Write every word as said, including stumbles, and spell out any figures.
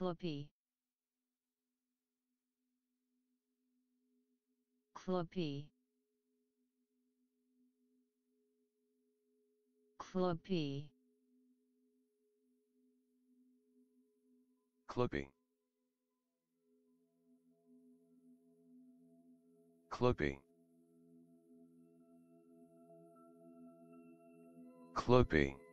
Clupea. Clupea. Clupea. Clupea. Clupea. Clupea.